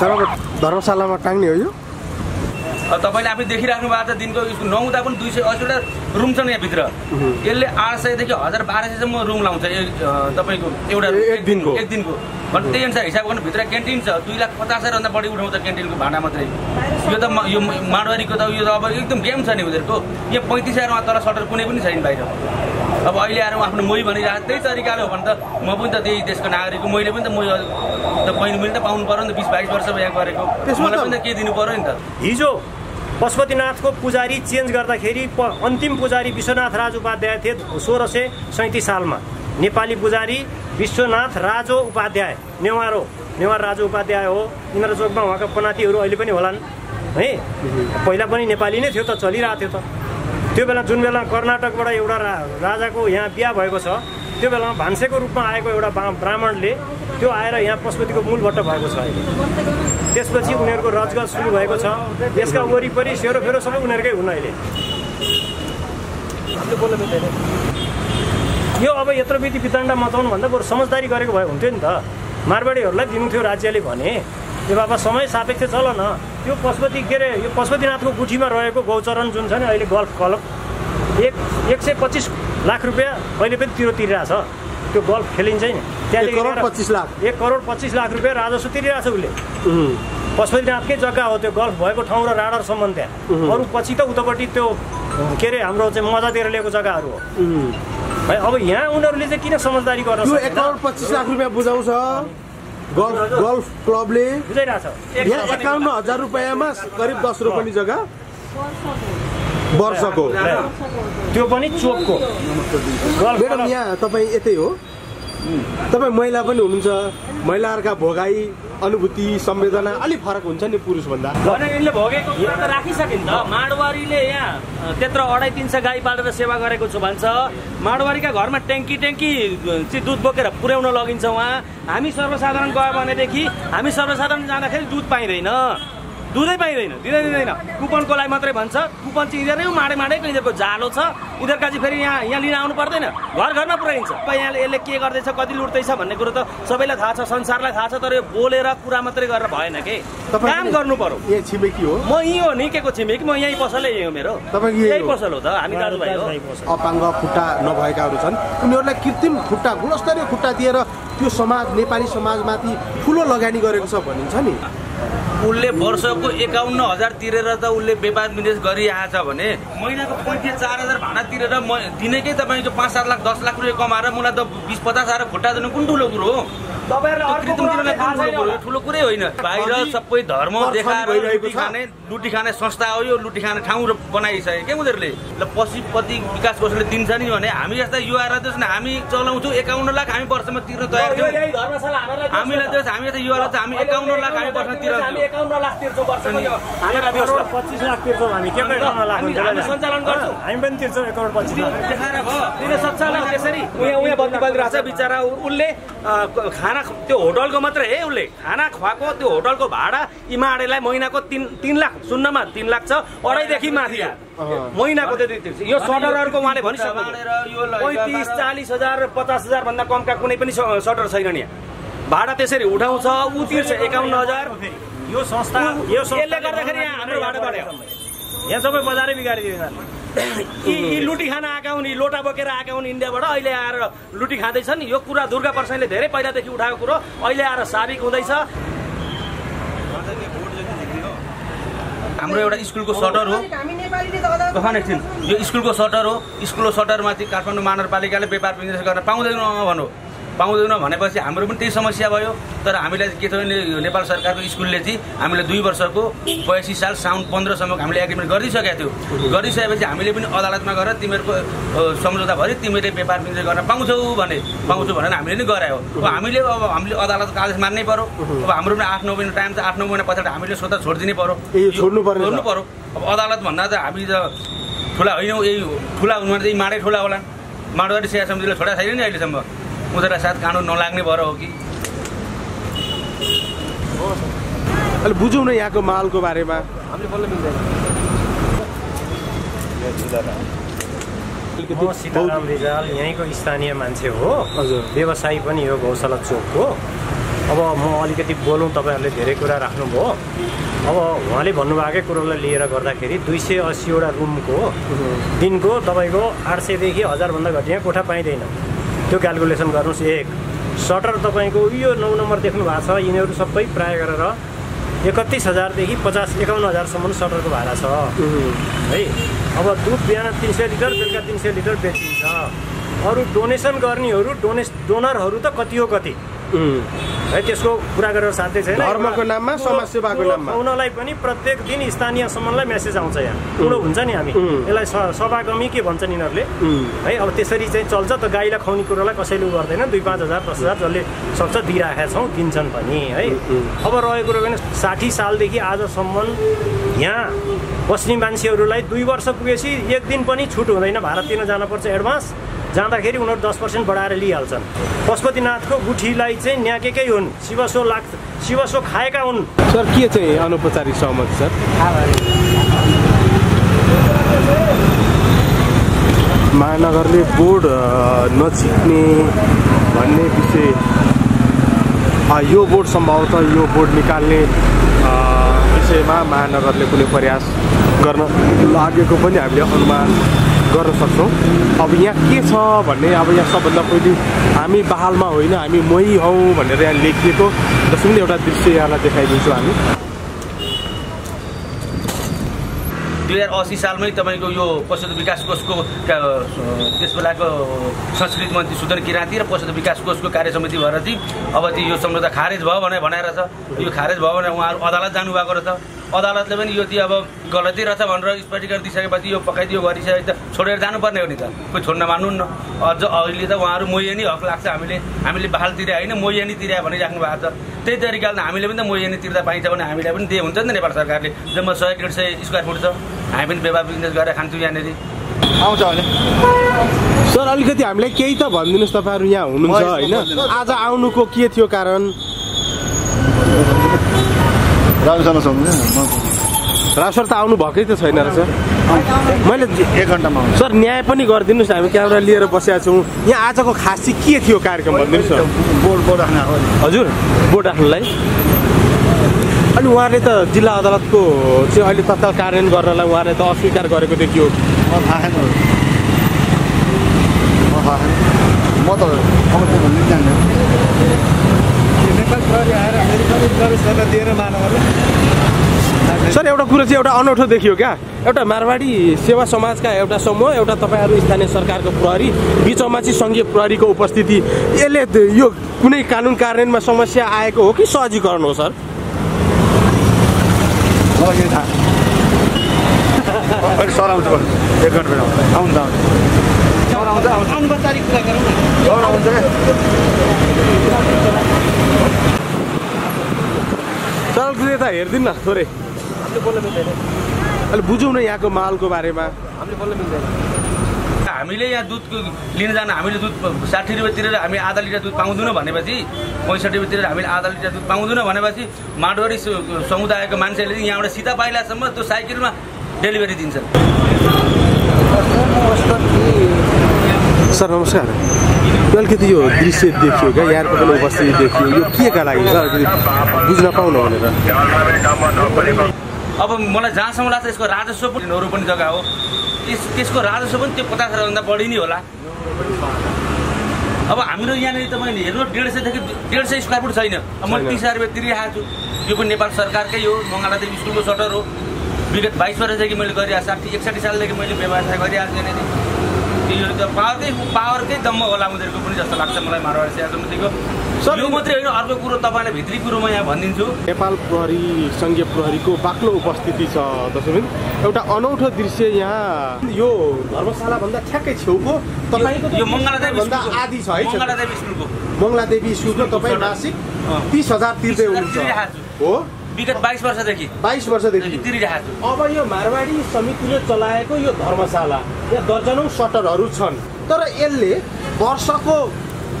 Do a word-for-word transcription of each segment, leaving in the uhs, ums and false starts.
धर्मशालामा टांग्ने हो यो? तपाईले आफै देखिराख्नु भएको छ दिनको नौटा पनि दुई सय अस्सी वटा रुम छन् यहाँ भित्र। यसले आठ सय देखि एक हजार बाह्र सय सम्म रुम लाउँछ तपाईको एउटा एक दिनको एक दिनको। अनि त्यही अनुसार हिसाब गर्नु भित्र क्यान्टिन छ दुई लाख पचास हजार भन्दा बढी उठाउँछ क्यान्टिनको भाडा मात्रै। यो त यो मारबाडीको त यो अब एकदम गेम छ नि उनीहरुको। यहाँ पैँतिस हजार मा तल सटर कुनै पनि छैन बाहिर। अब अहिले आएर आफ्नो मोही भनिराछ त्यही तरिकाले हो भने त म पनि त त्यही देशको नागरिक हो मैले पनि त मोही त पहिलो मिल्न त पाउनु पर्यो नि बीस बाइस वर्ष भयो यहाँ गरेको। मलाई पनि त के दिनु पर्यो नि त। हिजो पशुपतिनाथको पुजारी चेन्ज गर्दाखेरि अन्तिम पुजारी विश्वनाथ राज उपाध्याय थिए सोह्र सय सैँतिस सालमा। नेपाली पुजारी विश्वनाथ राज उपाध्याय नेवारो नेवार राज उपाध्याय हो। इन्द्र चोकमा उहाँका पनातीहरू अहिले पनि होलान् है। पहिला पनि नेपाली नै थियो त चलिरहेको थियो त। त्यो बेला जुन बेला कर्नाटकबाट एउटा राजाको यहाँ बिहा भएको छ त्यो बेलामा भान्सेको रूपमा आएको एउटा ब्राह्मणले त्यो आएर यहाँ पशुपतिको मूलबाट भएको छ। त्यसपछि उनीहरुको रजगज सुरु भएको छ। यसका वरिपरि सेरोफेरो सबै उनीहरुकै हुन् अहिले। यो अब यत्रो बिति पिताण्डा मचाउनु भन्दा बरु समझदारी गरेको भए हुन्थ्यो नि त। मारबाडीहरुलाई दिनु थियो राज्यले भने यो बाबा समय सापेक्ष चल न। यो पशुपति के रे यो पशुपतिनाथको गुठीमा रहेको गौचरण जुन छ नि अहिले गोल्फ क्लब एक एक सय पच्चिस लाख रुपैयाँ अहिले पनि तिरो तिरिरहेछ। त्यो गोल्फ खेलिन्छ नि त्यहाँले एक करोड पच्चिस लाख एक करोड पच्चिस लाख रुपैयाँ राजस्व तिरिरहेछ उसले। पशुपतिनाथकै जग्गा हो त्यो गोल्फ भएको ठाउँ र राडार सम्म त्यहाँ। अरू पछि त उतापट्टि त्यो के रे हाम्रो चाहिँ मजातिर लिएको जग्गाहरू हो है। अब यहाँ उनीहरूले चाहिँ किन समझदारी गर्न सक्दैन? एक करोड पच्चिस लाख रुपैयाँ बुझाउँछ गोल्फ गोल्फ क्लबले बुझाइरहेछ। यहाँ एकाउन्न हजार रुपैयाँमा करिब दस रोपनी जग्गा वर्षको त्यो पनि चोकको। मेडम यहाँ तपाईँ यतै हो तपाईँ महिला पनि हुनुहुन्छ। महिलाहरुका भोगाई अनुभूति संवेदना अलि फरक हुन्छ नि पुरुष भन्दा। भने यिनले भोगेको कुरा त राखिसकिन्छ। माडवारीले यहाँ त्यत्र अढाई तीन सय गाई पालेर सेवा गरेको छु भन्छ। माडवारीका घरमा ट्याङ्की ट्याङ्की चाहिँ दुध बोकेर पुर्याउन लगिन्छ उहाँ। हामी सर्वसाधारण गयो भनेदेखि हामी सर्वसाधारण जाँदाखेरि दुध पाइदैन दुधै पाइदैन दिँदै दिँदैन। कुपनको लागि मात्रै भन्छ। कुपन चाहिँ यिनीहरू नै माडे माडे यिनीहरूको जालो छ। यिनीहरूका चाहिँ फेरि यहाँ यहाँ लिन आउनु पर्दैन घर घरमा पुर्याइन्छ। यहाँले यसले के गर्दैछ कति लुट्दैछ भन्ने कुरो त सबैलाई थाहा छ संसारलाई थाहा छ। तर यो बोलेर कुरा मात्रै गरेर भएन के काम गर्नु पर्यो। ए छिमेकी हो म यहीँ हो निकेको छिमेकी म यहीँ पसलै यहीँ हो मेरो यहीँ पसल हो त हामी दाजुभाइ हो। अपाङ्ग खुट्टा नभएकाहरू छन् उनीहरूलाई कृत्रिम खुट्टा गुणस्तरीय खुट्टा दिएर त्यो समाज नेपाली समाजमाथि ठुलो लगानी गरेको छ भनिन्छ नि। उसले वर्षको एकाउन्न हजार तिरेर त उसले व्यापार विदेश गरिरहेछ भने महिनाको पैँतिस चार हजार भाडा तिरेर म दिनकै तपाईँको पाँच सात लाख दस लाख रुपियाँ कमाएर मलाई त बिस पचास हजार खुट्टा दिनु कुन ठुलो कुरो हो? ठुलो कुरै होइन। बाहिर सबै धर्म देखाएर लुटी खाने लुटी खाने संस्था हो यो लुटी खाने ठाउँ बनाइसके क्या उनीहरूले। ल पशुपति विकास कोषले दिन्छ नि भने हामी जस्ता युवाहरू जस हामी चलाउँछौँ एकाउन्न लाख हामी वर्षमा तिर्न तयार थियौँ। हामीलाई जस हामी जस्तो युवाहरू हामी एकाउन्न लाख हामी वर्षमा तिर्छौँ। बिचारा उसले खाना त्यो होटलको मात्रै है उसले खाना खुवाएको त्यो होटलको भाडा इमाडेलाई महिनाको तीन तीन लाख सुन्नमा तीन लाख छ अढाईदेखि माथि महिनाको त्यति। यो सटरहरुको उहाँले भनिसक्नु पैँतिस चालिस हजार पचास हजार भन्दा कमका कुनै पनि सटर छैन। यहाँ भाडा त्यसरी उठाउँछ ऊ तिर्छ एकाउन्न हजार। यो संस्था यो यसले गर्दाखेरि यहाँ हाम्रो भाडा बढ्यो। यहाँ सबै बजारै बिगारिदियो। यी लुटी खान आएका हुन् लोटा बोकेर आएका हुन् इन्डियाबाट अहिले आएर लुटी खाँदैछन्। यो कुरा दुर्गा प्रसादले धेरै पहिलादेखि उठाएको कुरो अहिले आएर साबिक हुँदैछ। हाम्रो एउटा स्कुलको सटर हो यो स्कुलको सटर हो। स्कुलको सटरमाथि काठमाडौँ महानगरपालिकाले व्यापार विनिर्देश गर्न पाउँदैन भनौँ पाउँदैन भनेपछि हाम्रो पनि त्यही समस्या भयो। तर हामीलाई के छ भने नेपाल सरकारको स्कुलले चाहिँ हामीलाई दुई वर्षको बयासी साल साउन पन्ध्रसम्मको हामीले एग्रिमेन्ट गरिसकेका थियौँ। गरिसकेपछि हामीले पनि अदालतमा गएर तिमीहरूको सम्झौता भयो तिमीले व्यापार विनिमय गर्न पाउँछौ भने पाउँछौ भनेर हामीले नै गरायो। अब हामीले अब हामीले अदालतको आदेश मान्नै पर्यो। अब हाम्रो पनि आठ नौ महिना टाइम छ। आठ नौ महिना पछाडि हामीले स्वतः छोडिदिनै पर्यो छोड्नु पर्यो। अब अदालत भन्दा त हामी त ठुला होइनौँ। यही ठुला हुनु चाहिँ माडै ठुला होला। माडवाडी सेवा समितिले छोडा छैन नि अहिलेसम्म। उनीहरूलाई साथ कानुन नलाग्ने भएर हो कि? अलिक बुझौँ न यहाँको माहौलको बारेमा। हामीले बल्ल मिल्दैन। म सीताराम रिजाल यहीँको स्थानीय मान्छे हो। हजुर व्यवसायी पनि हो गौशाला चोकको। अब म अलिकति बोलौँ तपाईहरुले धेरै कुरा राख्नुभयो। अब उहाँले भन्नुभएको कुरालाई लिएर गर्दाखेरि दुई सय अस्सी वटा रुमको दिनको तपाईको आठ सय देखि एक हजार भन्दा घटिया कोठा पाइदैन। त्यो क्याल्कुलेसन गर्नुस्। एक सटर तपाईको यो नौ नम्बर देख्नु भएको छ, यिनीहरु सबै प्राय गरेर एकतीस हजार देखि पचास एकाउन्न हजार सम्म सटरको भाडा छ है। अब दुध बिहान तीन सय लिटर बेलुका तीन सय लिटर बेचिन्छ। अरु डोनेसन गर्नेहरु डोनेस डोनरहरु त कति हो कति है, त्यसको कुरा गरेर साथै छैन। धर्मको नाममा समाज सेवाको नाममा उनीलाई पनि प्रत्येक दिन स्थानीय सम्मलाई मेसेज आउँछ। यहाँ उनी हुन्छ नि हामी यसलाई सभागमी के भन्छन् यिनीहरुले है। अब त्यसरी चाहिँ चल्छ। त गाईलाई खुवाउने कुरालाई कसैले गर्दैन। दुई पाँच हजार दस हजार जसले सक्छ दिइराखेका छौं, दिन्छन् पनि है। अब रहेको कुरा भने साठी सालदेखि आजसम्म यहाँ बस्ने मान्छेहरुलाई दुई वर्ष पुगेपछि एक दिन पनि छुट हुँदैन। भारत तिर्न जानुपर्छ एडभान्स। जाँदाखेरि उनीहरु दस प्रतिशत बढाएर लिइहाल्छन्। पशुपतिनाथको गुठीलाई चाहिँ न्याकेकै हुन्, शिवसो लाख शिवसो खाएका हुन्। सर के चाहिँ अनौपचारिक सहमति सर? महानगरले बोर्ड नछिट्ने भन्ने विषय, यो बोर्ड सम्भवतः यो बोर्ड निकाल्ने विषयमा महानगरले कुनै प्रयास गर्न लागेको पनि हामीले अनुमान गर्न सक्छौँ। अब यहाँ के छ भन्ने, अब यहाँ सबभन्दा पहिले हामी बहालमा होइन, हामी मोही हौ भनेर यहाँ लेखिएको जसको पनि एउटा दृश्य यहाँलाई देखाइदिन्छौँ। हामी दुई हजार अस्सी सालमै तपाईँको यो पशुधन विकास कोषको त्यस बेलाको संस्कृति मन्त्री सुदन किराँती र पशुधन विकास कोषको कार्य समिति भएर चाहिँ अब त्यो यो सम्झौता खारेज भयो भनेर भनेर छ। यो खारेज भयो भने उहाँहरू अदालत जानुभएको रहेछ। अदालतले पनि यो चाहिँ अब गलती रहेछ भनेर स्पष्टीकरण दिइसकेपछि यो पकाइदियो गरिसकेपछि त छोडेर जानुपर्ने हो नि त। कोही छोड्न मान्नुन् न। अझ अहिले त उहाँहरू मोयनी हक लाग्छ। हामीले हामीले बहाल तिर्या होइन मोयनी तिर्या भनिराख्नु भएको छ। त्यही तरिकाले हामीले पनि त मोयनी तिर्दा पाइन्छ भने हामीलाई पनि दिए हुन्छ नि त। नेपाल सरकारले जम्मा सय डेढ सय स्क्वायर फुट छ। हामी पनि व्यापार बिजनेस गरेर खान्छौँ यहाँनिर। आउँछ भने सर अलिकति हामीलाई केही त भनिदिनुहोस्। तपाईँहरू यहाँ हुनुहुन्छ होइन, आज आउनुको के थियो कारण? राजन सर त आउनु भएकै त छैन रहेछ। मैले एक घन्टामा सर न्याय पनि गरिदिनुहोस्। हामी क्यामेरा लिएर बसेका छौँ। यहाँ आजको खासी के थियो कार्यक्रम भनिदिनुहोस् सर? बोर्ड बोर्ड राख्न हो हजुर, बोर्ड राख्नलाई। अनि उहाँले त जिल्ला अदालतको चाहिँ अहिले तत्काल कार्यान्वयन गर्नलाई उहाँले त अस्वीकार गरेको देखियो। म त सर एउटा कुरो चाहिँ एउटा अनौठो देखियो क्या। एउटा मारबाडी सेवा समाजका एउटा समूह, एउटा तपाईँहरू स्थानीय सरकारको प्रहरी, बिचमा चाहिँ सङ्घीय प्रहरीको उपस्थिति, यसले यो कुनै कानुन कार्यान्वयनमा समस्या आएको हो कि सहजीकरण हो सर? सरले त हेरिदिनु न थोरै, हामीले बोल्न मिल्दैन। अहिले बुझौँ न यहाँको मालको बारेमा। हामीले बोल्न मिल्दैन। हामीले यहाँ दुध लिन जान हामीले दुध साठी रुपियाँ तिरेर हामी आधा लिटर दुध पाउँदैनौँ भनेपछि, पैँसठी रुपियाँ तिरेर हामीले आधा लिटर दुध पाउँदैनौँ भनेपछि माडवाडी समुदायको मान्छेले यहाँबाट सीता पाइलासम्म त्यो साइकलमा डेलिभरी दिन्छन्। सर नमस्कार। अलिकति यो दृश्य देखियो क्या, यहाँको पनि उपस्थिति देखियो, यो के का लागि सर अलिकति बुझ्न पाउनु भनेर। अब मलाई जहाँसम्म लाग्छ यसको राजस्व पनि अरू पनि जग्गा हो, यस त्यसको राजस्व पनि त्यो पचास हजारभन्दा बढी नै होला। अब हाम्रो यहाँनिर तपाईँले हेर्नु डेढ सयदेखि डेढ सय स्क्वायर फुट छैन। अब मैले तिस हजार रुपियाँ तिरिरहेको छु। यो पनि नेपाल सरकारकै हो। मङ्गलादेवी स्कुलको सटर हो। विगत बाइस वर्षदेखि मैले गरिरहेको साठी एकसाठी सालदेखि मैले व्यवसाय गरिरहेको छु। यो त पावरकै पावरकै दम्म होला उनीहरूको पनि जस्तो लाग्छ मलाई मारवाडी सेवा समितिको। सर यो मात्रै होइन, अर्को कुरो तपाईँलाई भित्री कुरो म यहाँ भनिदिन्छु। नेपाल प्रहरी सङ्घीय प्रहरीको बाक्लो उपस्थिति छ। दशमिन एउटा अनौठो दृश्य यहाँ यो धर्मशाला भन्दा ठ्याक्कै छेउको तपाईँको यो मङ्गलादेवी भन्दा आदि छ है। मङ्गलादेवी स्कुलको मङ्गलादेवी स्कुलको तपाईँ मासिक तीस हजार तिर्दै हुनुहुन्छ हो, विगत बाइस वर्षदेखि बाइस वर्षदेखि तिरिरहेको छु। अब यो मारवाडी समितिले चलाएको यो धर्मशाला यहाँ दर्जनौं सटरहरू छन्, तर यसले वर्षको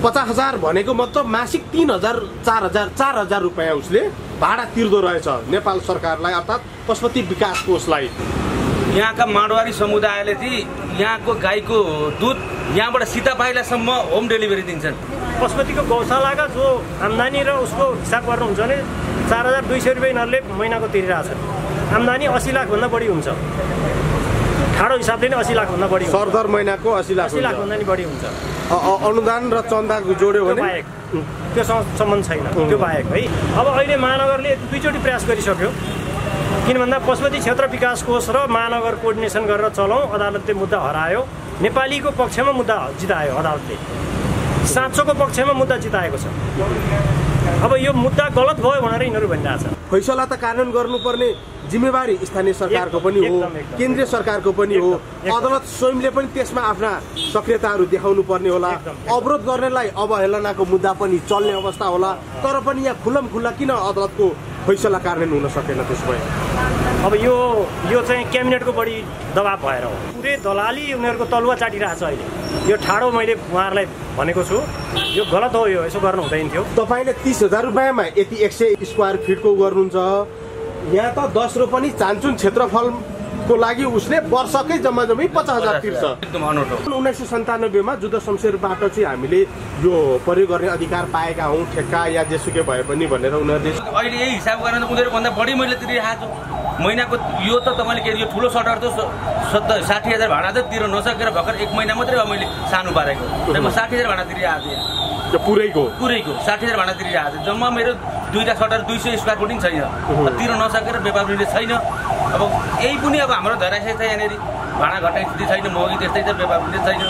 पचास हजार भनेको मतलब मासिक तीन हजार चार हजार चार हजार रुपियाँ उसले भाडा तिर्दो रहेछ नेपाल सरकारलाई, अर्थात् पशुपति विकास कोषलाई। यहाँका माडवारी समुदायले चाहिँ यहाँको गाईको दुध यहाँबाट सीता पाइलासम्म होम डेलिभरी दिन्छन्। पशुपति को गौशाला का जो आमदानी र उसको हिसाब गर्नुहुन्छ भने चार हजार दुई सौ रुपये यिनीहरूले महिनाको तिरिरहेछ। आमदानी अस्सी लाख भन्दा बढी हुन्छ, ठाडो हिसाबले नै अस्सी लाख भन्दा बढी हुन्छ, सरदर महिनाको अस्सी लाख अस्सी लाख भन्दा नि बढी हुन्छ। अनुदान र चन्दा जोड्यो भने त्यो सम्बन्ध छैन, त्यो बाहेक है। अब अहिले महानगरले दुईचोटी प्रयास गरिसक्यो, किन भन्दा पशुपति क्षेत्र विकास कोष र महानगर कोर्डिनेसन गरेर चलाऊ अदालतले मुद्दा हरायो, नेपालीको पक्षमा मुद्दा जितायो अदालतले, साँचोको पक्षमा मुद्दा जिताएको छ। अब यो मुद्दा गलत भयो भनेर यिनीहरू भनिरहेछ। फैसला त कानुन गर्नुपर्ने जिम्मेवारी स्थानीय सरकारको पनि हो, केन्द्रीय सरकारको पनि हो, अदालत स्वयंले पनि त्यसमा आफ्ना सक्रियताहरू देखाउनु पर्ने होला। अवरोध गर्नेलाई अवहेलनाको मुद्दा पनि चल्ने अवस्था होला, तर पनि यहाँ खुलम खुल्ला किन अदालतको फैसला कार्यान्वयन हुन सकेन त्यसो भए? अब यो यो चाहिँ क्याबिनेटको बढी दबाब भएर हो। पुरै दलाली उनीहरूको तलुवा चाटिरहेछ अहिले। यो ठाडो मैले उहाँहरूलाई भनेको छु, यो गलत हो, यो यसो गर्नु हुँदैन थियो। तपाईँले तीस हजार रुपियाँमा यति एक सय स्क्वायर फिटको गर्नुहुन्छ, यहाँ त दस रोपनी चान्चुन क्षेत्रफलको लागि उसले वर्षकै जम्मा जम्मी पचास हजार तिर्छ। उन्नाइस सौ सन्तानब्बेमा जुद्ध शमशेरबाट चाहिँ हामीले यो प्रयोग गर्ने अधिकार पाएका हौँ, ठेक्का या जेसुकै भए पनि भनेर उनीहरूले। अहिले यही हिसाब गरेर उनीहरूभन्दा बढी मैले तिरिरहेको छु महिनाको। यो त तपाईँले के यो ठुलो सटर त सत्तर साठी हजार भाडा त तिर्न नसकेर भर्खर एक महिना मात्रै हो मैले सानो पारेको, म साठी हजार भाडा तिरिरहेको थिएँ त्यो पुरैको पुरैको साठी हजार भाडा तिरिरहेको थिएँ। जम्मा मेरो दुईवटा सटर दुई सय स्क्वायर फिटिङ छैन, तिर्न नसकेर व्यापारीले छैन। अब यही पनि अब हाम्रो धराशय छ, यहाँनिर भाडा घटाइने स्थिति छैन, महँगी त्यस्तै छ, व्यापारीले छैन।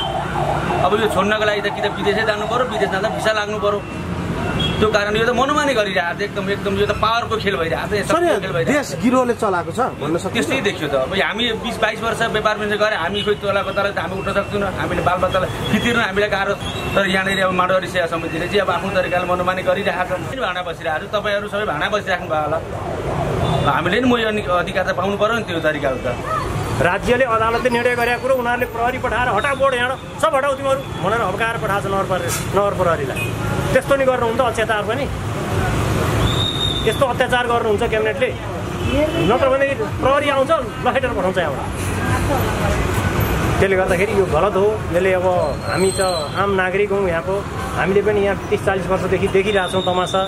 अब यो छोड्नको लागि त कि त विदेशै जानु पऱ्यो, विदेश जाँदा भिसा लाग्नु पऱ्यो, त्यो कारण यो त मनमानी गरिरहेको छ। एकदम एकदम यो त पावरको खेल भइरहेको छ, देश गिरोहले चलाएको छ भन्न सक्छ, त्यस्तै देखियो। त अब हामी बिस बाइस वर्ष व्यापार वाणिज्य गरेर हामी खोइ तलाको तल त हामी उठ्न सक्दैनौँ, हामीले बालबच्चालाई फितिर्न हामीलाई गाह्रो। तर यहाँनिर अब मारबाडि सेवा समितिले चाहिँ अब आफ्नो तरिकाले मनमानी गरिरहेको छ। भाँडा बसिरहेको छ, तपाईँहरू सबै भाँडा बसिराख्नु भयो होला, हामीले नि मैले अधिकार त पाउनु पऱ्यो नि। त्यो तरिकाले त राज्यले अदालतले निर्णय गरेको कुरो उनीहरूले प्रहरी पठाएर हटा बोर्ड यहाँ सब हटाउ तिमीहरू भनेर हप्काएर पठाएको छ नगर प्रहरी नगर प्रहरीलाई। त्यस्तो नि गर्नुहुन्छ अत्याचार पनि, त्यस्तो अत्याचार गर्नुहुन्छ क्याबिनेटले, नत्र भने प्रहरी आउँछ लखेटेर पठाउँछ एउटा। त्यसले गर्दाखेरि यो गलत हो। यसले अब हामी त आम नागरिक हौँ यहाँको, हामीले पनि यहाँ तिस चालिस वर्षदेखि देखिरहेछौँ तमासा।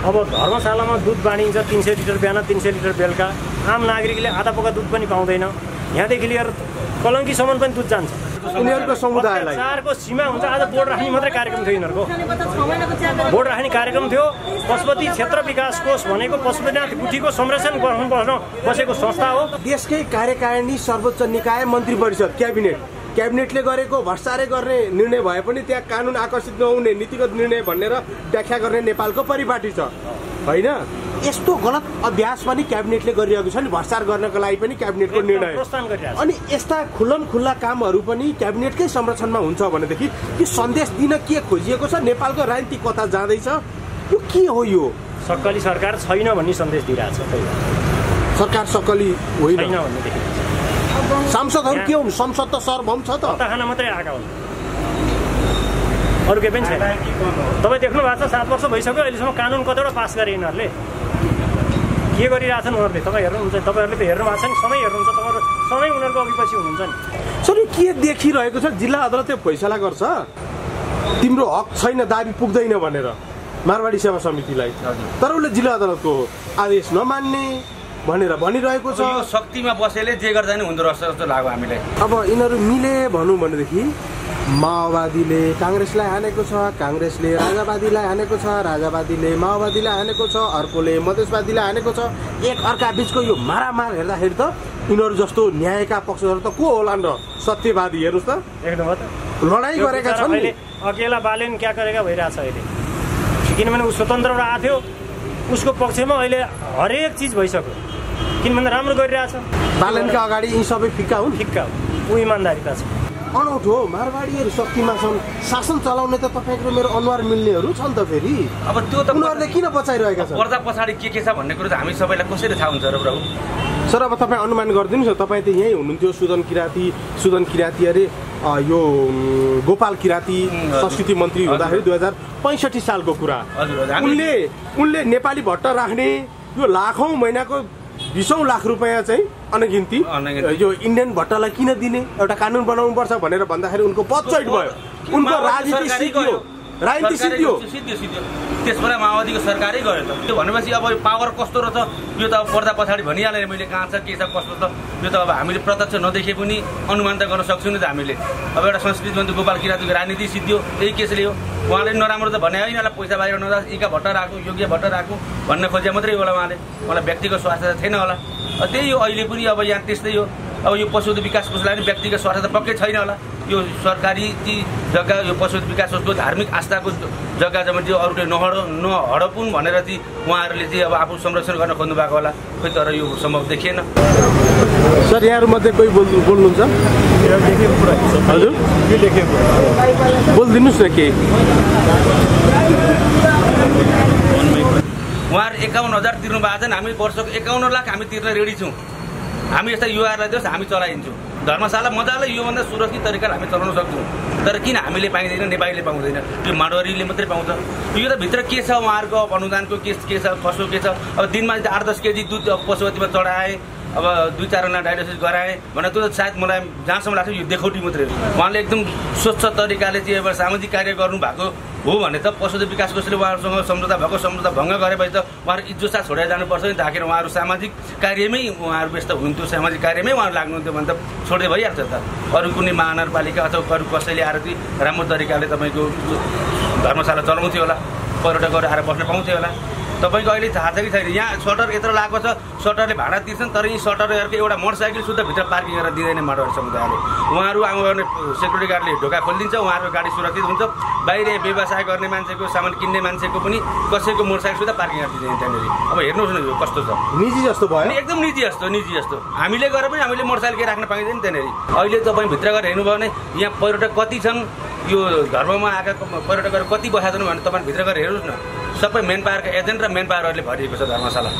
अब धर्मशालामा दुध बाँडिन्छ तिन सय लिटर बिहान तिन सय लिटर बेलुका, आम नागरिकले आधा पोका दुध पनि पाउँदैन। यहाँदेखि लिएर कलङ्कीसम्म पनि दुध जान्छ उनीहरूको समुदायलाई। चारको सीमा हुन्छ। आज बोर्ड राख्ने मात्रै कार्यक्रम थियो यिनीहरूको, बोर्ड राख्ने कार्यक्रम थियो। पशुपति क्षेत्र विकास कोष भनेको पशुपतिनाथ गुठीको संरक्षण गर्न बसेको संस्था हो। देशकै कार्यकारिणी सर्वोच्च निकाय मन्त्री परिषद क्याबिनेट क्याबिनेटले गरेको भ्रष्टाचार गर्ने निर्णय भए पनि त्यहाँ कानुन आकर्षित नहुने नीतिगत निर्णय भनेर व्याख्या गर्ने नेपालको परिपाटी छ होइन? यस्तो गलत अभ्यास पनि क्याबिनेटले गरिरहेको छ नि, भ्रष्टाचार गर्नको लागि पनि क्याबिनेटको निर्णय। अनि यस्ता खुलम खुल्ला कामहरू पनि क्याबिनेटकै संरक्षणमा हुन्छ भनेदेखि यो सन्देश दिन के खोजिएको छ? नेपालको राजनीति कता जाँदैछ, यो के हो? यो सक्कली सरकार छैन भन्ने सन्देश दिइरहेछ। सरकार सक्कली होइन भनेदेखि सांसदहरू के हुन्? संसद त सर्वभौम छ, तखाना मात्रै आएका हुन्, अरू केही पनि छैन। तपाईँ देख्नु भएको छ सात वर्ष भइसक्यो अहिलेसम्म कानुन कतिवटा पास गरे यिनीहरूले, के गरिरहेछन् उनीहरूले? तपाईँ हेर्नुहुन्छ, तपाईँहरूले त हेर्नु भएको छ नि, समय हेर्नुहुन्छ, तपाईँहरू समय उनीहरूको अघि पछि हुनुहुन्छ नि। सर यो के देखिरहेको छ? जिल्ला अदालतले फैसला गर्छ तिम्रो हक छैन, दाबी पुग्दैन भनेर मारबाडि सेवा समितिलाई, तर उसले जिल्ला अदालतको आदेश नमान्ने भनेर भनिरहेको छ। शक्तिमा बसेले जे गर्दा नि हुँदो रहेछ जस्तो लाग्यो हामीलाई। अब यिनीहरू मिले भनौँ भनेदेखि माओवादीले काङ्ग्रेसलाई हानेको छ, काङ्ग्रेसले राजावादीलाई हानेको छ, राजावादीले माओवादीलाई हानेको छ, अर्कोले मधेसवादीलाई हानेको छ। एक अर्का बिचको यो मारामार हेर्दाखेरि त यिनीहरू जस्तो न्यायका पक्षहरू त को होलान् र? सत्यवादी हेर्नुहोस् त, एकदम लडाइँ गरेका छन्। अकेला बालेन क्या गरेका भइरहेछ अहिले, किनभने ऊ स्वतन्त्रबाट आएको थियो, उसको पक्षमा अहिले हरेक चिज भइसक्यो। किनभने राम्रो गरिरहेछ, बालेनका अगाडि यी सबै फिक्का हुन्, फिक्का ऊ इमान्दारीता छ। अनौठो मारबाडीहरू शक्तिमा छन्, शासन चलाउने त तपाईँको मेरो अनुहार मिल्नेहरू छन् त फेरि। अब त्यो त उनीहरूले किन बचाइरहेका छन्? पर्दा पछाडि के के छ भन्ने कुरो त हामी सबैलाई कसरी थाहा हुन्छ र प्रभु? सर अब तपाईँ अनुमान गरिदिनुहोस् न, तपाईँ त यहीँ हुनुहुन्थ्यो। सुदन किराँती सुदन किराँती अरे यो गोपाल किराँती संस्कृति मन्त्री हुँदाखेरि दुई हजार पैँसठी सालको कुरा। उनले उनले नेपाली भट्ट राख्ने यो लाखौँ महिनाको बीसौँ लाख रुपियाँ चाहिँ अनगिन्ती यो इन्डियन भट्टलाई किन दिने, एउटा कानुन बनाउनुपर्छ भनेर भन्दाखेरि उनको पदचैट भयो, उनको राजनीति सिकियो। राजनीति सिद्धियो सिद्धियो सिद्धियो त्यसबाट माओवादीको सरकारै गयो त। त्यो भनेपछि अब पावर कस्तो रहेछ यो त अब पर्दा पछाडी भनिहाले मैले कहाँ छ के छ कस्तो छ यो त अब हामीले प्रत्यक्ष नदेखे पनि अनुमान त गर्न सक्छौँ नि त हामीले। अब एउटा संस्कृति मन्त्री गोपाल किरातीको राजनीति सिद्धियो यही केसले हो। उहाँले नराम्रो त भने हैन होला पैसा बाहिर नजा इका भट्ट राखौ योग्य भट्ट राखौ भन्ने खोज्या मात्रै होला। उहाँले मलाई व्यक्तिगत स्वार्थ छैन होला त्यही हो। अहिले पनि अब यहाँ त्यस्तै हो। अब यो पशुधन विकास कोषको लागि व्यक्तिगत स्वार्थ त पक्कै छैन होला। यो सरकारी ती जग्गा यो पशुधन विकास कोषको धार्मिक आस्थाको जग्गा जब त्यो अरूले नहड नहडपुन भनेर ती उहाँहरूले चाहिँ अब आफू संरक्षण गर्न खोज्नु भएको होला। खोइ तर यो सम्भव देखिएन। सर यहाँहरूमध्ये कोही बोल्नु बोल्नुहुन्छ? हजुर के लेखेको बोलिदिनुस् न के उहाँहरू एकाउन्न हजार तिर्नु भएको छ। हामी वर्षको एकाउन्न लाख हामी तिर्न रेडी छौँ। हामी यस्ता युवाहरूलाई दियोस् हामी चलाइन्छौँ। धर्मशाला मजाले योभन्दा सुरक्षित तरिकाले हामी चलाउन सक्छौँ। तर किन हामीले पाइँदैन नेपालीले पाउँदैन त्यो माडवारीले मात्रै पाउँछ। यो त भित्र के छ उहाँहरूको अब अनुदानको के के छ कसो के छ। अब दिनमा आठ दस केजी दुध पशुपतिमा चढाए अब दुई चारवटा डायलिसिस गराएँ भनेर त्यो त सायद मलाई जहाँसम्म लाग्छ यो देखौटी मात्रै हो। उहाँले एकदम स्वच्छ तरिकाले चाहिँ एउटा सामाजिक कार्य गर्नुभएको हो भने त पशुधन विकास कोषले उहाँहरूसँग सम्झौता भएको सम्झौता भङ्ग गरेपछि त उहाँहरू इज्जत साथ छोडेर जानुपर्छ नि। धाकेर उहाँहरू सामाजिक कार्यमै उहाँहरू व्यस्त हुन्थ्यो सामाजिक कार्यमै उहाँहरू लाग्नुहुन्थ्यो भने त छोड्दै भइहाल्छ त। अरू कुनै महानगरपालिका अथवा अरू कसैले आएर चाहिँ राम्रो तरिकाले तपाईँको धर्मशाला चलाउँथ्यो होला। पर्यटकहरू आएर बस्न पाउँथ्यो होला। तपाईँको अहिले थाहा छ कि छैन यहाँ सटर यत्रो लागेको छ सटरले भाडा तिर्छन् तर यी सटरहरूको एउटा मोटरसाइकल सुद्धा भित्र पार्किङ गरेर दिँदैन माडवाडी समुदायले। उहाँहरू आउनु गर्ने सेक्युरिटी गार्डले ढोका खोलिदिन्छ उहाँहरूको गाडी सुरक्षित हुन्छ। बाहिर व्यवसाय गर्ने मान्छेको सामान किन्ने मान्छेको पनि कसैको मोटरसाइकल सुद्धा पार्किङ गरेर दिँदैन त्यहाँनिर। अब हेर्नुहोस् न यो कस्तो छ निजी जस्तो भयो एकदम निजी जस्तो निजी जस्तो। हामीले गएर पनि हामीले मोटरसाइकल के राख्न पाइँदैन त्यहाँनिर। अहिले तपाईँ भित्र गएर हेर्नुभयो भने यहाँ पर्यटक कति छन् यो धर्ममा आएका पर्यटकहरू कति बसेछन् भने तपाईँ भित्र गएर हेर्नुहोस् न। सबै मेन पावरका एजेन्ट र मेन पावरहरूले भरिएको छ धर्मशाला।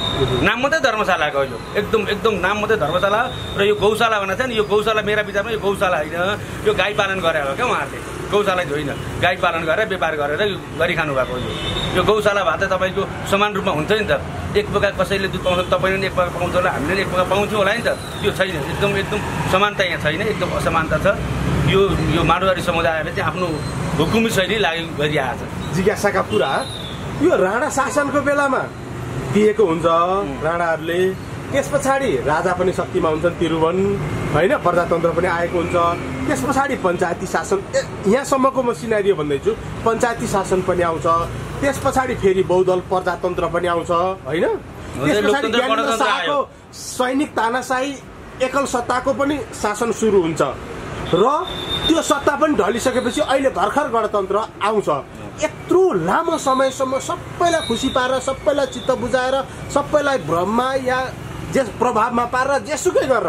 नाम मात्रै धर्मशालाको यो एकदम एकदम नाम मात्रै धर्मशाला र यो गौशाला भनेर छ नि। यो गौशाला मेरा विचारमा यो गौशाला होइन यो गाई पालन गरे हो क्या उहाँहरूले। गौशाला होइन गाई पालन गरेर व्यापार गरेर यो गरिखानु भएको हो। यो गौशाला भए त तपाईँको समान रूपमा हुन्छ नि त। एक प्रकार कसैले दुध पाउँछ तपाईँले पनि एक प्रकार पाउँछ होला हामीले पनि एक प्रकार पाउँथ्यौँ होला नि त। त्यो छैन एकदम एकदम समानता यहाँ छैन एकदम असमानता छ। यो यो माडवाडी समुदायले चाहिँ आफ्नो हुकुमी शैली लागि गरिरहेको छ। जिज्ञासाका कुरा यो राणा शासनको बेलामा दिएको हुन्छ राणाहरूले त्यस पछाडि राजा पनि शक्तिमा हुन्छन् तिरुवन होइन प्रजातन्त्र पनि आएको हुन्छ त्यस पछाडि पञ्चायती शासन यहाँसम्मको म सिनारियो भन्दैछु। पञ्चायती शासन पनि आउँछ त्यस पछाडि फेरि बहुदल प्रजातन्त्र पनि आउँछ होइन त्यस पछाडि ज्ञानेन्द्र शाहको सैनिक तानाशाही एकल सत्ताको पनि शासन सुरु हुन्छ र त्यो सत्ता पनि ढलिसकेपछि अहिले भर्खर गणतन्त्र आउँछ। यत्रो लामो समयसम्म सबैलाई खुसी पारेर सबैलाई चित्त बुझाएर सबैलाई भ्रममा या जे प्रभावमा पारेर जेसुकै गरेर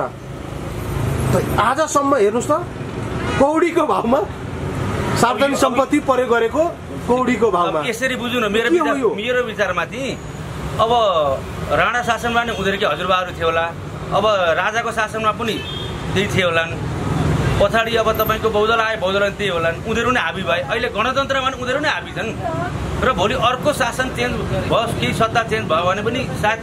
त आजसम्म हेर्नुहोस् त कौडीको भावमा सार्वजनिक सम्पत्ति प्रयोग गरेको कौडीको भावमा यसरी बुझ्नु न। मेरो मेरो विचारमाथि अब राणा शासनमा नि उनीहरूकै हजुरबाहरू थियो होला। अब राजाको शासनमा पनि त्यही थियो होला। पछाडि अब तपाईँको बहुदल आयो बहुदल त्यही होला उनीहरू नै हाबी भए। अहिले गणतन्त्रमा पनि उनीहरू नै हाबी छन् र भोलि अर्को शासन चेन्ज भयो केही सत्ता चेन्ज भयो भने पनि सायद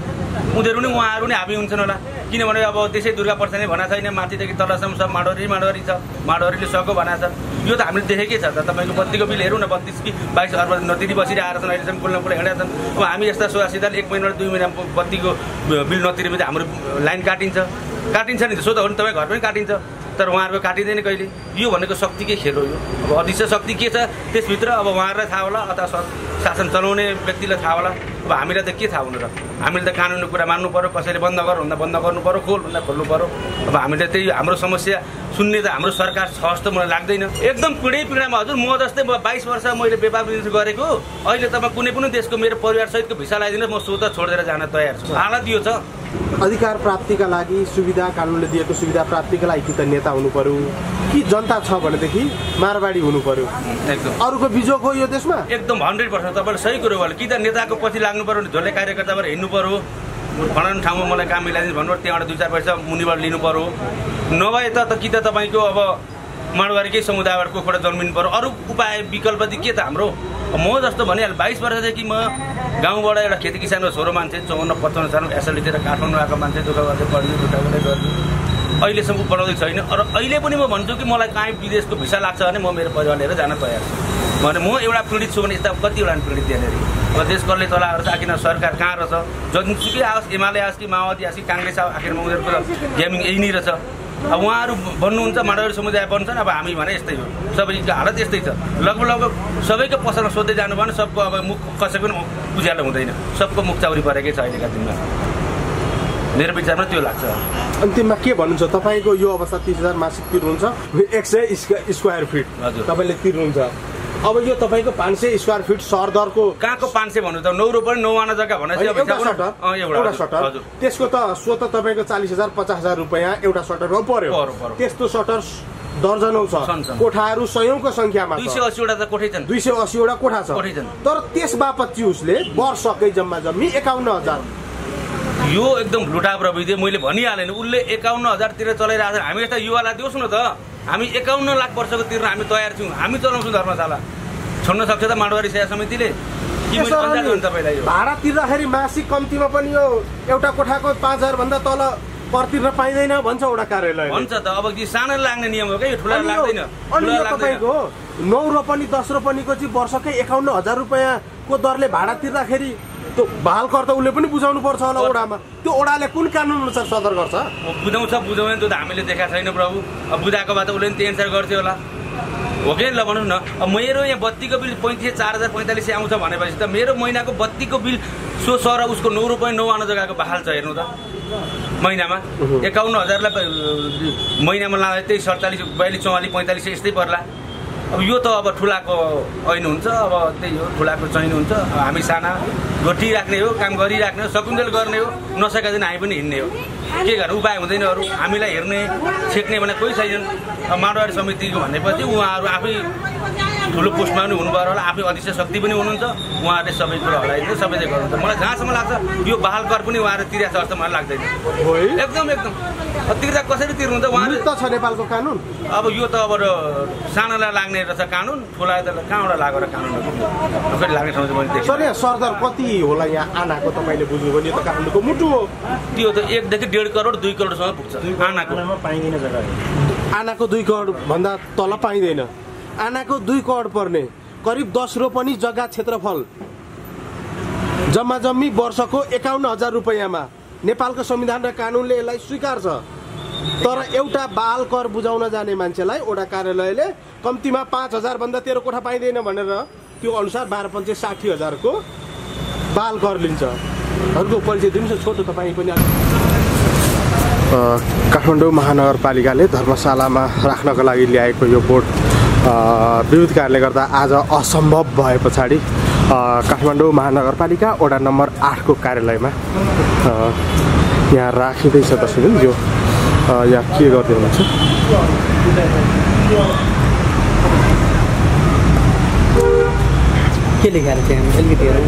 उनीहरू नै उहाँहरू नै हाबी हुन्छन् होला। किनभने अब त्यसै दुर्गा प्रसादले भनेको छैन माथिदेखि तलसम्म सब माडवारी माडवारी छ माडवारीले सको भनेको छ। यो त हामीले देखेकै छ त। तपाईँको बत्तीको बिल हेरौँ न बत्तीस कि बाइस अर्ब नतिरी बसेर आएर छन् अहिलेसम्म कुल न कुल हिँडेका छन्। अब हामी यस्ता सोझासिधा एक महिना दुई महिना बत्तीको बिल नतिरेपछि हाम्रो लाइन काटिन्छ काटिन्छ नि त। सोध हो नि तपाईँ घर पनि काटिन्छ तर उहाँहरूको काटिँदैन कहिले। यो भनेको शक्तिकै खेल हो। यो अब अदृश्य शक्ति के छ त्यसभित्र अब उहाँहरूलाई थाहा होला अथवा शासन चलाउने व्यक्तिलाई थाहा होला। अब हामीलाई त के थाहा हुनु र हामीले त कानुनी कुरा मान्नु पऱ्यो। कसैले बन्द गर भन्दा बन्द गर्नु पऱ्यो खोल भन्दा खोल्नु पऱ्यो। अब हामीले त्यही हाम्रो समस्या सुन्ने त हाम्रो सरकार छ जस्तो मलाई लाग्दैन। एकदम कुनै पीडामा हजुर म जस्तै म बाइस वर्ष मैले व्यापार बिजनेस गरेको अहिले तपाईँ कुनै पनि देशको मेरो परिवारसहितको भिसा लगाइदिनुहोस् म स्वतः छोडेर जान तयार छु। हालत यो छ। अधिकार प्राप्तिका लागि सुविधा कानुनले दिएको सुविधा प्राप्तिका लागि कि त नेता हुनु पर्यो कि जनता छ भनेदेखि मारबाडी हुनु पर्यो। एकदम अरूको बिजोग हो यो देशमा एकदम हन्ड्रेड पर्सेन्ट तपाईँले सही कुरो भयो। कि त नेताको पछि लाग्नु पर्यो भने झोले कार्यकर्ताबाट हिँड्नु पर्यो फलानु ठाउँमा मलाई काम मिलाइदिनु भन्नुभयो त्यहाँबाट दुई चार पैसा मुनिबाट लिनु पर्यो। नभए त कि त तपाईँको अब माडवारीकै समुदायबाट कोखबाट जन्मिनु पर्यो। अरू उपाय विकल्प चाहिँ के त हाम्रो म जस्तो भनिहाल्नु बाइस वर्षदेखि म गाउँबाट एउटा खेती किसानको छोरो मान्छे चौवन्न पचाउन्न सालमा एसएलतिर काठमाडौँ आएको मान्छे दुःख गर्दै पढ्दै दुःख गर्दै गर्दै अहिलेसम्म उपलब्धि छैन। र अहिले पनि म भन्छु कि मलाई काहीँ विदेशको भिसा लाग्छ भने म मेरो परिवार लिएर जान तयार छु। म एउटा पीडित छु भने यस्ता कतिवटा पीडित त्यहाँनेरि प्रदेशकरले तलाहरु आकिन सरकार कहाँ रहेछ जनसुकी आओस् एमाले आओस् कि माओवादी आओस् कि कांग्रेस आओस् आखिरमा उनीहरुको गेमिङ यही नै रहेछ। अब उहाँहरु बन्नुहुन्छ माडवाडी समुदाय बन्छन्। अब हामी भने यस्तै हो, सबैको हालत यस्तै छ। लगभग लगभग सबैको पसलमा सोध्दै जानु भने सबको अब मुख कसैको उज्यालो हुँदैन, सबको मुख चाउरी परेकै छ अहिलेका दिनमा। मेरो विचारमा त्यो लाग्छ। अन्तिममा के भन्नुहुन्छ तपाईको यो अवस्था तीस हजार मासिक तिर्नुहुन्छ एक सय स्क्वायर फिट तपाईले तिर्नुहुन्छ। अब यो तपाईको पाँच सय स्क्वायर फिट सर दरको काको पाँच सय भन्नु त नौ रुपैयाँ नौआना जग्गा भनेपछि अब एउटा सटर त्यसको त स्वत तपाईको चालीस हजार पचास हजार रुपैयाँ एउटा सटरमा पर्यो। त्यस्तो सटर दर्जनौ छ, कोठाहरु सयौंको संख्यामा छ, दुई सय अस्सी वटा त कोठै छन्, दुई सय अस्सी वटा कोठा छ। तर त्यस बापत उसले वर्षकै जम्मा जम्मी एकाउन्न हजार यो एकदम लुटा प्रविधि मैले भनिहालेन। उसले एकाउन्न हजार तिर चलाइरहेको छ। हामी यस्ता युवालाई दिउँ न त। हामी एकाउन्न लाख वर्षको तिर्न हामी तयार छौँ, हामी चलाउँछौँ। धर्मशाला छोड्न सक्छ त माडवाडी सेवा समितिले? भाडा तिर्दाखेरि मासिक कम्तीमा पनि यो एउटा कोठाको पाँच हजार भन्दा तल कर तिर्न पाइँदैन भन्छ एउटा कार्यालय, भन्छ त। अब यो सानो लाग्ने नियम हो के, यो ठुलो लाग्दैन। अनि तपाईको नौ रोपनी दस रोपनीको चाहिँ वर्षकै एकाउन्न हजार रुपैयाँको दरले भाडा तिर्दाखेरि त्यो बहालकर्ता उसले पनि बुझाउनु पर्छ होला ओडामा। त्यो ओडाले कुन कानुन अनुसार सदर गर्छ? बुझाउँछ बुझाउँदैन त्यो त हामीले देखाएको छैन प्रभु। अब बुझाएको भए त उसले पनि त्यही अनुसार गर्थ्यो होला, हो कि? ल भन्नु न, अब मेरो यहाँ बत्तीको बिल पैँतिस चार हजार पैँतालिस सय आउँछ भनेपछि त मेरो महिनाको बत्तीको बिल सो सर उसको नौ रुपियाँ नौ आना जग्गाको बहाल छ। हेर्नु त महिनामा एकाउन्न हजारलाई महिनामा लाँदा त्यही सडचालिस बयालिस चौवालिस पैँतालिस सय यस्तै पर्ला। अब यो त अब ठुलाको ऐन हुन्छ, अब त्यही हो ठुलाको चैन हुन्छ। अब हामी साना घोटिराख्ने हो, काम गरिराख्ने हो, सकुन्जेल गर्ने हो, नसकेका दिन हामी पनि हिँड्ने हो। के गर्नु, उपाय हुँदैन। अरू हामीलाई हेर्ने छेक्ने भने कोही छैन। अब माडवाडी समितिको भनेपछि उहाँहरू आफै ठुलो पोस्टमा पनि हुनुभयो होला, आफै अध्यक्ष शक्ति पनि हुनुहुन्छ। उहाँहरूले सबै कुरा हराइदिनु सबैले गर्नुहुन्छ। मलाई जहाँसम्म लाग्छ यो बहाल कर पनि उहाँहरू तिरेको छ जस्तो मलाई लाग्दैन। एकदम एकदम तिर्दा कसरी तिर्नुहुन्छ उहाँहरू? त छ नेपालको कानुन। अब यो त अब सानोलाई लाग्ने रहेछ कानुन, ठुलालाई त कहाँबाट लागेर कानुन कसरी लाग्ने ठाउँ मैले देखेँ। सर यहाँ सरदर कति होला यहाँ आनाको तपाईँले बुझ्नु भने? यो त कानुनको मुटु हो। त्यो त एकदेखि डेढ करोड दुई करोडसम्म पुग्छ आनाको। पाइँदैन जग्गा आनाको दुई करोड भन्दा तल पाइँदैन। आनाको दुई करोड पर्ने करिब दस रोपनी जग्गा क्षेत्रफल जम्मा जम्मी वर्षको एकाउन्न हजार रुपैयाँमा नेपालको संविधान र कानुनले यसलाई स्वीकार छ। तर एउटा बाल कर बुझाउन जाने मान्छेलाई ओडा कार्यालयले कम्तीमा पाँच हजार भन्दा तेह्र कोठा पाइँदैन भनेर त्यो अनुसार बाह्र पञ्चे साठी हजारको बाल कर लिन्छ। अर्को परिचय दिनुहोस् छोटो तपाईँ पनि। काठमाडौँ महानगरपालिकाले धर्मशालामा राख्नको लागि ल्याएको यो बोर्ड विविध कारणले गर्दा आज असम्भव भए पछाडि काठमाडौँ महानगरपालिका वडा नम्बर आठको कार्यालयमा यहाँ राखिँदैछ। दर्शकहरू यो यहाँ के गर्दै हुनुहुन्छ? के लेखेर चाहिँ हामी अलिकति हेरौँ।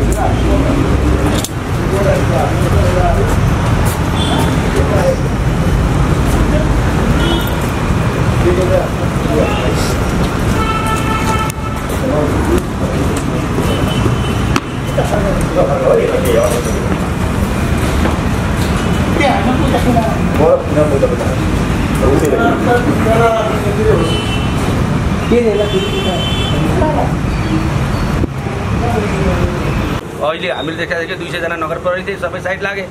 अहिले हामीले देखाएको कि दुई सयजना नगर प्रहरी सबै साइड लागे।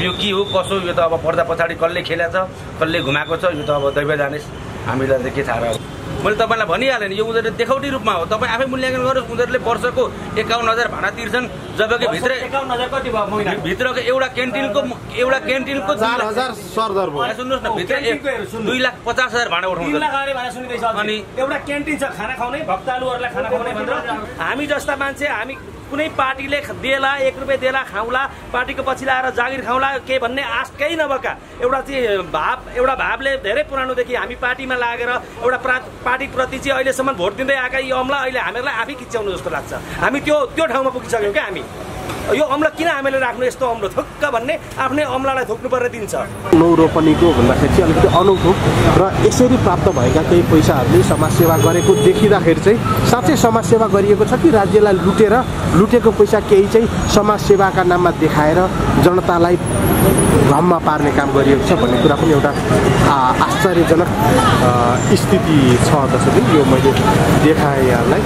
यो के हो कसो? यो त अब पर्दा पछाडि कसले खेला छ, कसले घुमाएको छ, यो त अब दैव जानेस्। हामीलाई त के थाहा हो? मैले तपाईँलाई भनिहालेँ यो उनीहरूले देखावटी रूपमा हो। तपाईँ आफै मूल्याङ्कन गर्नुहोस्। उनीहरूले वर्षको एकाउन्न हजार भाडा तिर्छन्, जबकि भित्र एकाउन्न हजार कति भयो महिना भित्रको एउटा क्यान्टिनको एउटा क्यान्टिनको चार हजार सर दर भयो। सुन्नुहोस् न, भित्र दुई लाख पचास हजार भाडा उठाउँछ। अनि एउटा क्यान्टिन छ खाना खुवाउने, भक्तालुहरूलाई खाना खुवाउने भनेर। हामी जस्ता मान्छे, हामी कुनै पार्टीले देला एक रुपियाँ देला खाउँला, पार्टीको पछि लाएर जागिर खाउँला के भन्ने आशकै नभएका एउटा चाहिँ भाव, एउटा भावले धेरै पुरानोदेखि हामी पार्टीमा लागेर एउटा प्रा पार्टीप्रति चाहिँ अहिलेसम्म भोट दिँदै आएका यो अमला अहिले हामीहरूलाई आफै किच्याउनु जस्तो लाग्छ। हामी त्यो त्यो ठाउँमा पुगिसक्यौँ क्या। हामी यो अमला किन हामीले राख्नु? यस्तो अम्लो थुक्क भन्ने आफ्नै अम्लालाई थुक्नु पर्ने दिन्छ। नौ रोपनीको भन्दाखेरि चाहिँ अलिकति अनौठो र यसरी प्राप्त भएका केही पैसाहरूले समाजसेवा गरेको देखिँदाखेरि चाहिँ साँच्चै समाजसेवा गरिएको छ कि राज्यलाई लुटेर लुटेको पैसा केही चाहिँ समाजसेवाका नाममा देखाएर जनतालाई भ्रममा पार्ने काम गरिएको छ भन्ने कुरा पनि एउटा आश्चर्यजनक स्थिति छ जसरी यो मैले देखाएँ यहाँलाई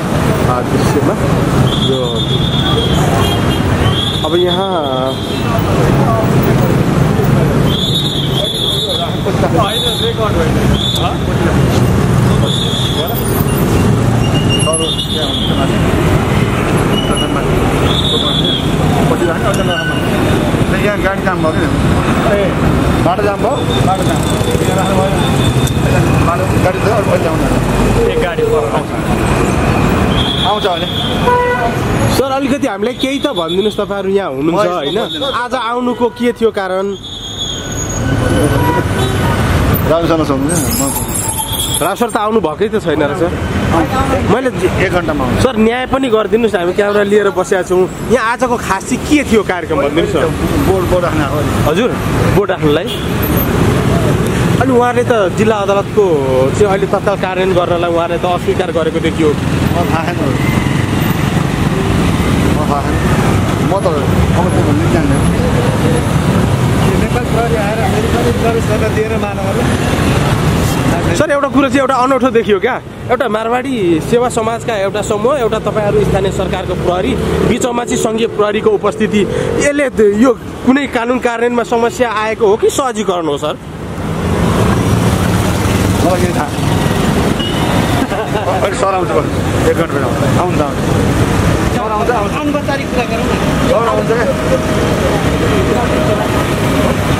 दृश्यमा। यो अब यहाँ सर अलिकति हामीलाई केही त भनिदिनुस्, तपाईहरु यहाँ हुनुहुन्छ हैन, आज आउनुको के थियो कारण? राजसम्म सम्झिन म राजसर त आउनु भकै त छैन र सर, मैले एक घण्टामा आउँछु सर, न्याय पनि गरिदिनुस्। हामी क्यामेरा लिएर बसेका छौँ यहाँ, आजको खासी के थियो कार्यक्रम भनिदिनुस् सर। बोर्ड बोर्ड राख्न हजुर बोर्ड राख्नलाई अनि उहाँले त जिल्ला अदालतको चाहिँ अहिले तत्काल कार्यान्वयन गर्नलाई उहाँले त अस्वीकार गरेको थियो के हो? म त आउँछु भन्ने जान्दैन नेपाल गरी आएर फेरि प्रवेश गर्न दिएर मानवहरु। सर एउटा कुरा चाहिँ एउटा अनौठो देखियो क्या, एउटा मारबाडी सेवा समाजका एउटा समूह, एउटा तपाईहरु स्थानीय सरकारको प्रहरी बीचमा चाहिँ संघीय प्रहरीको उपस्थिति, यसले यो कुनै कानुन कार्यान्वयनमा समस्या आएको हो कि सहजीकरण हो सर? मलाई थाहा अहिले सर आउँछ एक घण्टा आउनु आउनु औपचारिक कुरा गरौँ न।